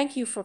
Thank you for